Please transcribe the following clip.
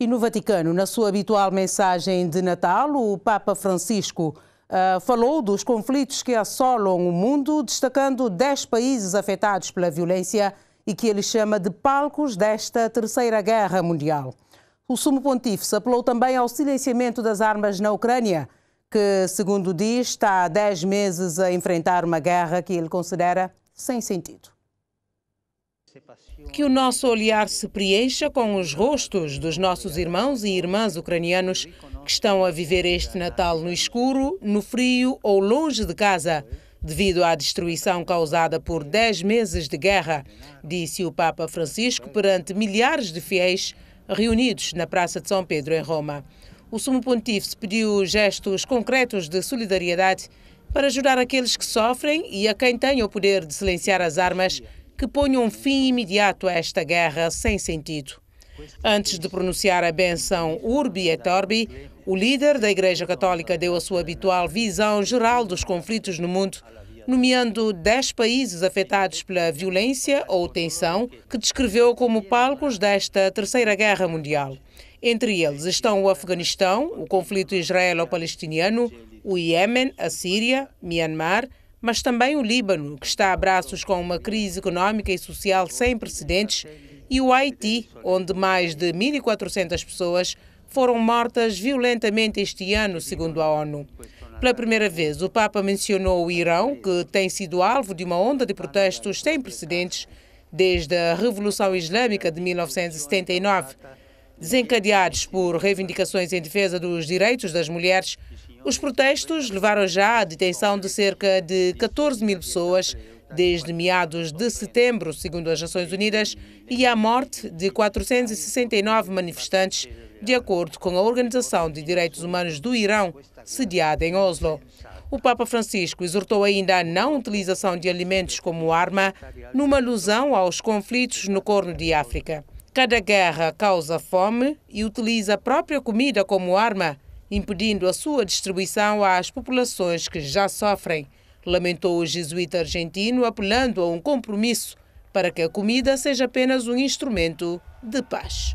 E no Vaticano, na sua habitual mensagem de Natal, o Papa Francisco falou dos conflitos que assolam o mundo, destacando 10 países afetados pela violência e que ele chama de palcos desta Terceira Guerra Mundial. O sumo pontífice apelou também ao silenciamento das armas na Ucrânia, que, segundo diz, está há 10 meses a enfrentar uma guerra que ele considera sem sentido. Que o nosso olhar se preencha com os rostos dos nossos irmãos e irmãs ucranianos que estão a viver este Natal no escuro, no frio ou longe de casa, devido à destruição causada por 10 meses de guerra, disse o Papa Francisco perante milhares de fiéis reunidos na Praça de São Pedro, em Roma. O sumo pontífice pediu gestos concretos de solidariedade para ajudar aqueles que sofrem e a quem tem o poder de silenciar as armas que ponham um fim imediato a esta guerra sem sentido. Antes de pronunciar a benção Urbi et Orbi, o líder da Igreja Católica deu a sua habitual visão geral dos conflitos no mundo, nomeando 10 países afetados pela violência ou tensão, que descreveu como palcos desta Terceira Guerra Mundial. Entre eles estão o Afeganistão, o conflito israelo-palestiniano, o Iêmen, a Síria, Myanmar, mas também o Líbano, que está a braços com uma crise económica e social sem precedentes, e o Haiti, onde mais de 1.400 pessoas foram mortas violentamente este ano, segundo a ONU. Pela primeira vez, o Papa mencionou o Irão, que tem sido alvo de uma onda de protestos sem precedentes desde a Revolução Islâmica de 1979. Desencadeados por reivindicações em defesa dos direitos das mulheres, os protestos levaram já à detenção de cerca de 14.000 pessoas desde meados de setembro, segundo as Nações Unidas, e à morte de 469 manifestantes, de acordo com a Organização de Direitos Humanos do Irão, sediada em Oslo. O Papa Francisco exortou ainda a não utilização de alimentos como arma, numa alusão aos conflitos no Corno de África. Cada guerra causa fome e utiliza a própria comida como arma, impedindo a sua distribuição às populações que já sofrem, lamentou o jesuíta argentino, apelando a um compromisso para que a comida seja apenas um instrumento de paz.